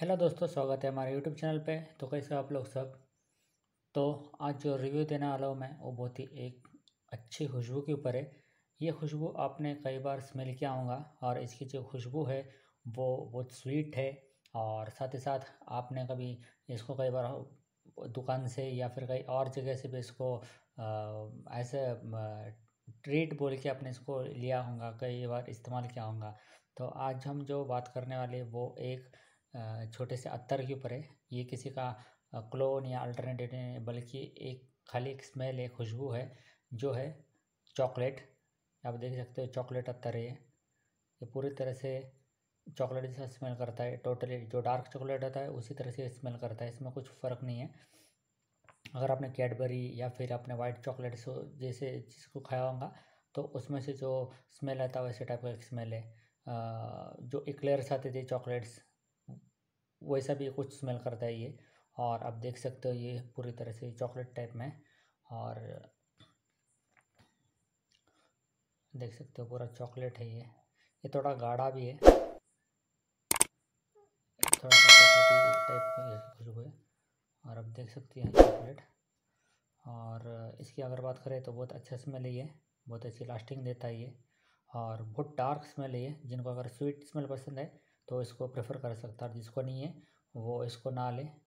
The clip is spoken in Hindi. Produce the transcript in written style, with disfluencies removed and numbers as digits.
हेलो दोस्तों, स्वागत है हमारे यूट्यूब चैनल पे। तो कैसे आप लोग सब। तो आज जो रिव्यू देने वाला हूँ मैं वो बहुत ही एक अच्छी खुशबू के ऊपर है। ये खुशबू आपने कई बार स्मेल किया होगा और इसकी जो खुशबू है वो बहुत स्वीट है। और साथ ही साथ आपने कभी इसको कई बार दुकान से या फिर कई और जगह से भी इसको ऐसे ट्रीट बोल के आपने इसको लिया होगा, कई बार इस्तेमाल किया होगा। तो आज हम जो बात करने वाले वो एक छोटे से अत्तर के ऊपर है। ये किसी का क्लोन या अल्टरनेटिव नहीं, बल्कि एक खाली एक स्मेल है, खुशबू है, जो है चॉकलेट। आप देख सकते हो चॉकलेट अत्तर है। ये पूरी तरह से चॉकलेट जैसा स्मेल करता है। टोटली जो डार्क चॉकलेट होता है उसी तरह से स्मेल करता है, इसमें कुछ फ़र्क नहीं है। अगर आपने कैडबरी या फिर आपने वाइट चॉकलेट जैसे जिसको खाया होगा तो उसमें से जो स्मेल आता है वैसे टाइप का एक स्मेल है। जो इक्लेयर्स आते थे चॉकलेट्स वैसा भी कुछ स्मेल करता है ये। और आप देख सकते हो ये पूरी तरह से चॉकलेट टाइप में, और देख सकते हो पूरा चॉकलेट है ये। ये थोड़ा गाढ़ा भी है, थोड़ा चॉकलेट टाइप खुशबू है। और आप देख सकते हैं चॉकलेट। और इसकी अगर बात करें तो बहुत अच्छा स्मेल है ये, बहुत अच्छी लास्टिंग देता है ये। और बहुत डार्क स्मेल है ये। जिनको अगर स्वीट स्मेल पसंद है तो इसको प्रेफर कर सकता है, जिसको नहीं है वो इसको ना ले।